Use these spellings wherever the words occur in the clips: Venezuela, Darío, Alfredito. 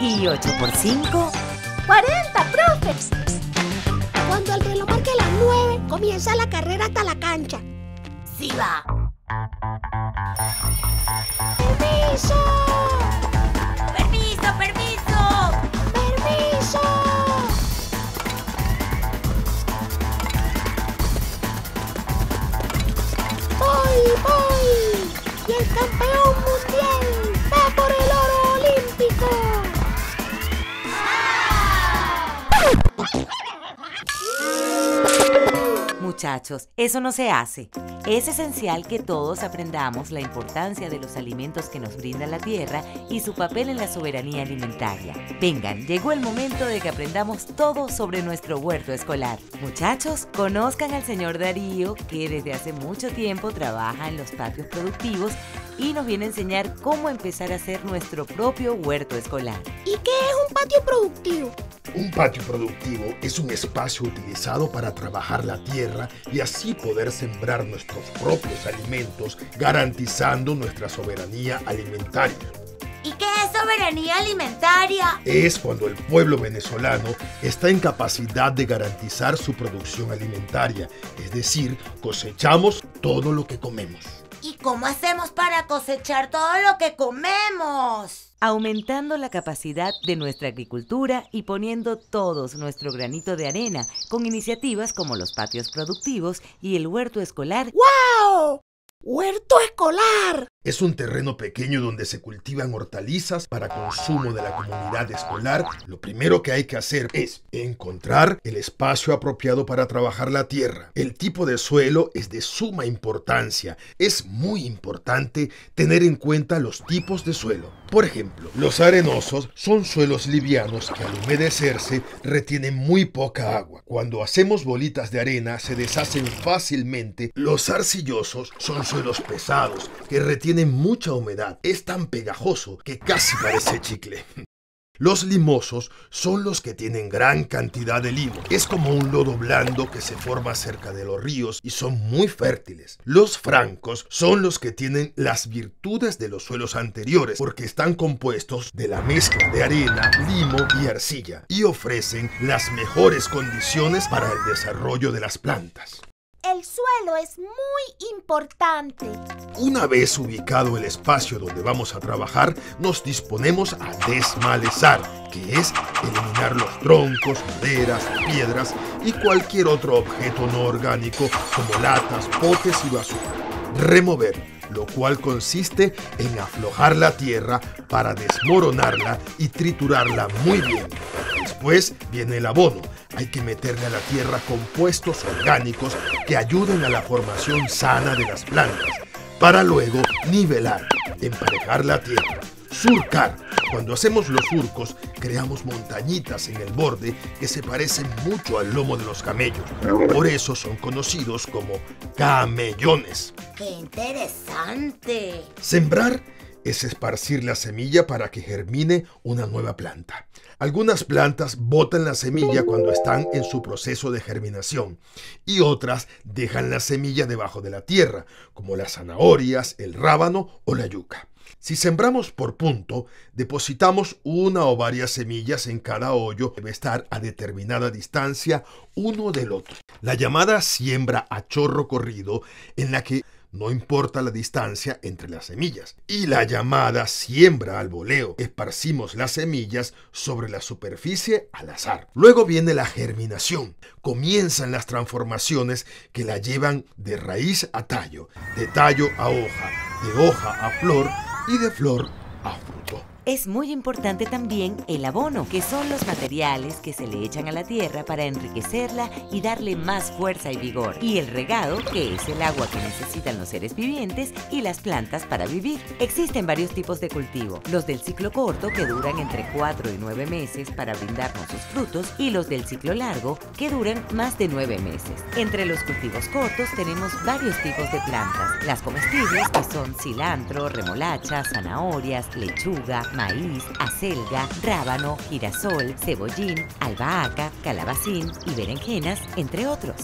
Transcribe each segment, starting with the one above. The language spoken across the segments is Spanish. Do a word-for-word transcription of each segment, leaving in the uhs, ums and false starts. Y ocho por cinco... ¡cuarenta, profe! Cuando el reloj marque las nueve, comienza la carrera hasta la cancha. ¡Sí va! ¡Permiso! ¡Permiso, permiso! ¡Permiso! ¡Voy, voy! ¡Y el campeón mundial va por el oro olímpico! Muchachos, eso no se hace. Es esencial que todos aprendamos la importancia de los alimentos que nos brinda la tierra y su papel en la soberanía alimentaria. Vengan, llegó el momento de que aprendamos todo sobre nuestro huerto escolar. Muchachos, conozcan al señor Darío, que desde hace mucho tiempo trabaja en los patios productivos y nos viene a enseñar cómo empezar a hacer nuestro propio huerto escolar. ¿Y qué es un patio productivo? Un patio productivo es un espacio utilizado para trabajar la tierra y así poder sembrar nuestros propios alimentos, garantizando nuestra soberanía alimentaria. ¿Y qué es soberanía alimentaria? Es cuando el pueblo venezolano está en capacidad de garantizar su producción alimentaria, es decir, cosechamos todo lo que comemos. ¿Y cómo hacemos para cosechar todo lo que comemos? Aumentando la capacidad de nuestra agricultura y poniendo todos nuestro granito de arena con iniciativas como los patios productivos y el huerto escolar. ¡Wow! ¡Huerto escolar! Es un terreno pequeño donde se cultivan hortalizas para consumo de la comunidad escolar. Lo primero que hay que hacer es encontrar el espacio apropiado para trabajar la tierra. El tipo de suelo es de suma importancia. Es muy importante tener en cuenta los tipos de suelo. Por ejemplo, los arenosos son suelos livianos que al humedecerse retienen muy poca agua. Cuando hacemos bolitas de arena se deshacen fácilmente. Los arcillosos son suelos pesados que retienen Tiene mucha humedad, es tan pegajoso que casi parece chicle. Los limosos son los que tienen gran cantidad de limo. Es como un lodo blando que se forma cerca de los ríos y son muy fértiles. Los francos son los que tienen las virtudes de los suelos anteriores porque están compuestos de la mezcla de arena, limo y arcilla y ofrecen las mejores condiciones para el desarrollo de las plantas. El suelo es muy importante. Una vez ubicado el espacio donde vamos a trabajar, nos disponemos a desmalezar, que es eliminar los troncos, maderas, piedras y cualquier otro objeto no orgánico como latas, potes y basura. Remover, lo cual consiste en aflojar la tierra para desmoronarla y triturarla muy bien. Después viene el abono. Hay que meterle a la tierra compuestos orgánicos que ayuden a la formación sana de las plantas, para luego nivelar, emparejar la tierra, surcar. Cuando hacemos los surcos, creamos montañitas en el borde que se parecen mucho al lomo de los camellos. Por eso son conocidos como camellones. ¡Qué interesante! Sembrar es esparcir la semilla para que germine una nueva planta. Algunas plantas botan la semilla cuando están en su proceso de germinación y otras dejan la semilla debajo de la tierra, como las zanahorias, el rábano o la yuca. Si sembramos por punto, depositamos una o varias semillas en cada hoyo que debe estar a determinada distancia uno del otro. La llamada siembra a chorro corrido, en la que no importa la distancia entre las semillas. Y la llamada siembra al voleo. Esparcimos las semillas sobre la superficie al azar. Luego viene la germinación. Comienzan las transformaciones que la llevan de raíz a tallo, de tallo a hoja, de hoja a flor y de flor a fruto. Es muy importante también el abono, que son los materiales que se le echan a la tierra para enriquecerla y darle más fuerza y vigor. Y el regado, que es el agua que necesitan los seres vivientes y las plantas para vivir. Existen varios tipos de cultivo. Los del ciclo corto, que duran entre cuatro y nueve meses para brindarnos sus frutos, y los del ciclo largo, que duran más de nueve meses. Entre los cultivos cortos tenemos varios tipos de plantas. Las comestibles, que son cilantro, remolacha, zanahorias, lechuga, maíz, acelga, rábano, girasol, cebollín, albahaca, calabacín y berenjenas, entre otros.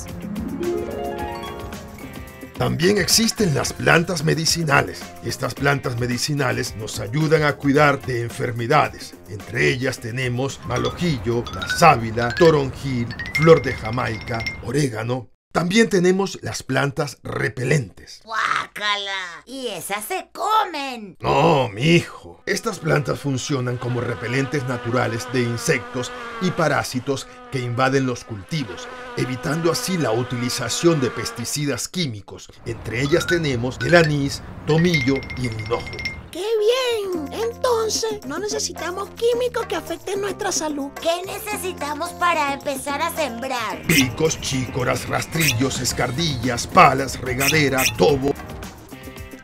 También existen las plantas medicinales. Estas plantas medicinales nos ayudan a cuidar de enfermedades. Entre ellas tenemos malojillo, la sábila, toronjil, flor de Jamaica, orégano. También tenemos las plantas repelentes. ¡Guácala! ¡Y esas se comen! No, mijo. Estas plantas funcionan como repelentes naturales de insectos y parásitos que invaden los cultivos, evitando así la utilización de pesticidas químicos. Entre ellas tenemos el anís, tomillo y el hinojo. ¡Qué bien! Entonces, no necesitamos químicos que afecten nuestra salud. ¿Qué necesitamos para empezar a sembrar? Picos, chícoras, rastrillos, escardillas, palas, regadera, tobo.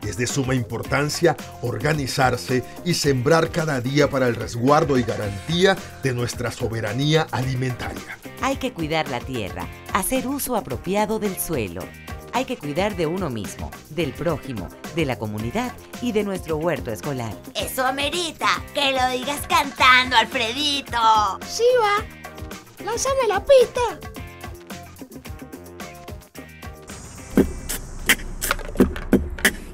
Es de suma importancia organizarse y sembrar cada día para el resguardo y garantía de nuestra soberanía alimentaria. Hay que cuidar la tierra, hacer uso apropiado del suelo. Hay que cuidar de uno mismo, del prójimo, de la comunidad y de nuestro huerto escolar. ¡Eso amerita que lo digas cantando, Alfredito! ¡Sí va! ¡Lánzame la pista!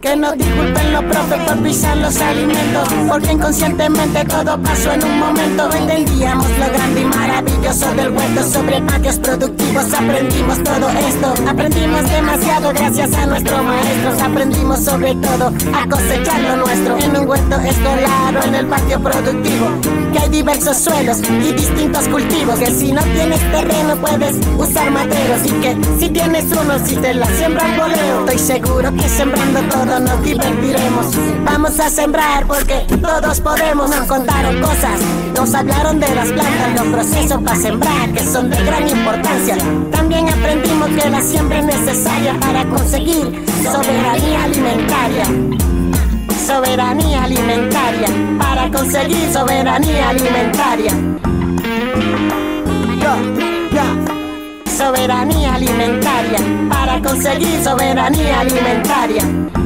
Que nos disculpen los profes por pisar los alimentos, porque inconscientemente todo pasó en un momento. Entendíamos lo grande y maravilloso del huerto, sobre patios productivos aprendimos todo esto. Aprendimos demasiado gracias a nuestros maestros, aprendimos sobre todo a cosechar lo nuestro. En un huerto escolar o en el patio productivo, que hay diversos suelos y distintos cultivos, que si no tienes terreno puedes usar materos, y que si tienes uno, si te la siembra al voleo, estoy seguro que sembrando todo nos divertiremos. Vamos a sembrar porque todos podemos. Nos contaron cosas, nos hablaron de las plantas, los procesos para sembrar que son de gran importancia. También aprendimos que la siembra es necesaria para conseguir soberanía alimentaria. Soberanía alimentaria, para conseguir soberanía alimentaria. Yo, yo. Soberanía alimentaria, para conseguir soberanía alimentaria.